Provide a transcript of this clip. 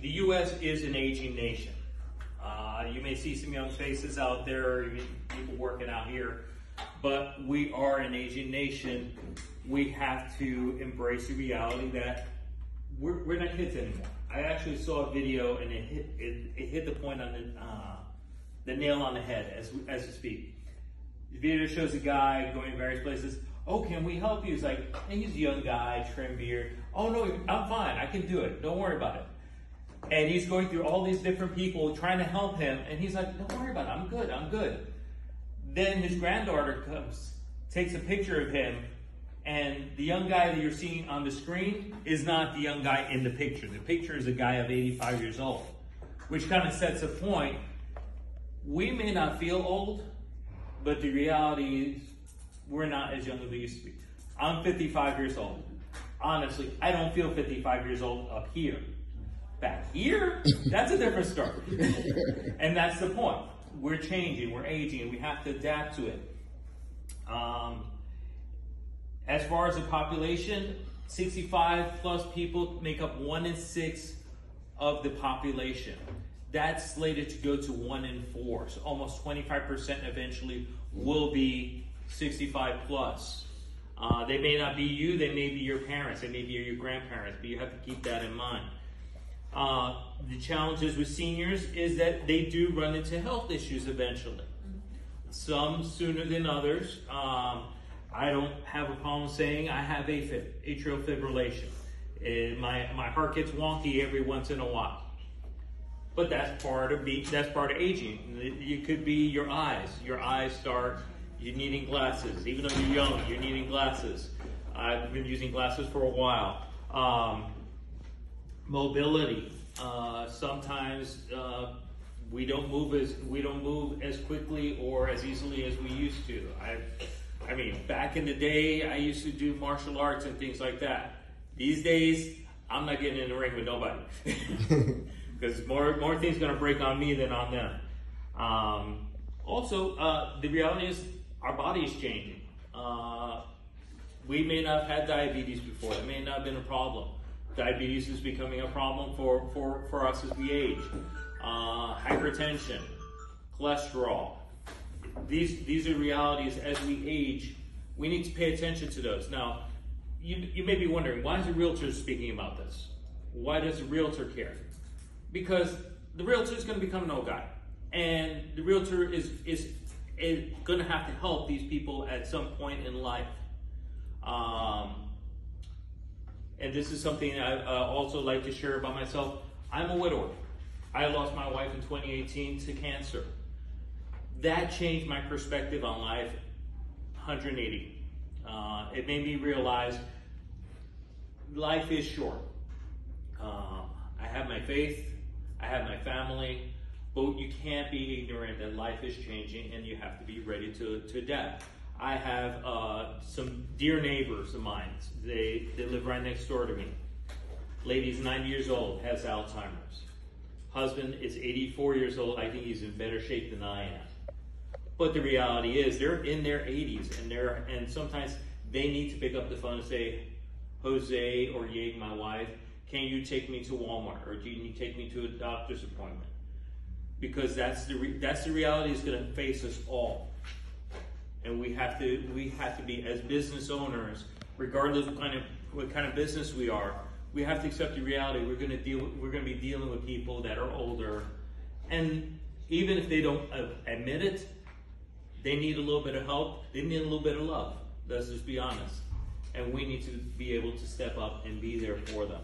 The U.S. is an aging nation. You may see some young faces out there, even people working out here, but we are an aging nation. We have to embrace the reality that we're not kids anymore. I actually saw a video and it hit the point on the nail on the head as we speak. The video shows a guy going to various places. Oh, can we help you? He's like, hey, he's a young guy, trim beard. Oh no, I'm fine, I can do it. Don't worry about it. And he's going through all these different people trying to help him. And he's like, don't worry about it, I'm good, I'm good. Then his granddaughter comes, takes a picture of him, and the young guy that you're seeing on the screen is not the young guy in the picture. The picture is a guy of 85 years old, which kind of sets a point. We may not feel old, but the reality is we're not as young as we used to be. I'm 55 years old. Honestly, I don't feel 55 years old up here. Back here, that's a different story. And that's the point. We're changing, we're aging, we have to adapt to it. As far as the population, 65 plus people make up 1 in 6 of the population. That's slated to go to 1 in 4. So almost 25% eventually will be 65 plus. They may not be you, they may be your parents, they may be your grandparents, but you have to keep that in mind. The challenges with seniors is that they do run into health issues eventually. Some sooner than others. I don't have a problem saying I have atrial fibrillation. My heart gets wonky every once in a while. But that's part of aging. It could be your eyes. Your eyes start, you're needing glasses. Even though you're young, you're needing glasses. I've been using glasses for a while. Mobility. Sometimes we don't move as quickly or as easily as we used to. I mean, back in the day, I used to do martial arts and things like that. These days, I'm not getting in the ring with nobody because more things gonna break on me than on them. Also, the reality is our body is changing. We may not have had diabetes before. It may not have been a problem. Diabetes is becoming a problem for us as we age. Hypertension, cholesterol. These are realities as we age. We need to pay attention to those. Now, you may be wondering, why is the realtor speaking about this? Why does the realtor care? Because the realtor is going to become an old guy. And the realtor is going to have to help these people at some point in life. And this is something I also like to share about myself. I'm a widower. I lost my wife in 2018 to cancer. That changed my perspective on life 180. It made me realize life is short. I have my faith, I have my family, but you can't be ignorant that life is changing and you have to be ready to adapt. I have some dear neighbors of mine. They live right next door to me. Lady's 90 years old, has Alzheimer's. Husband is 84 years old. I think he's in better shape than I am. But the reality is they're in their 80s and sometimes they need to pick up the phone and say, Jose or Yeg, my wife, can you take me to Walmart or can you take me to a doctor's appointment? Because that's the reality that's going to face us all. And we have to be, as business owners, regardless of what kind of business we are, we have to accept the reality we're going to be dealing with people that are older, and even if they don't admit it, they need a little bit of help, they need a little bit of love. Let's just be honest, and we need to be able to step up and be there for them.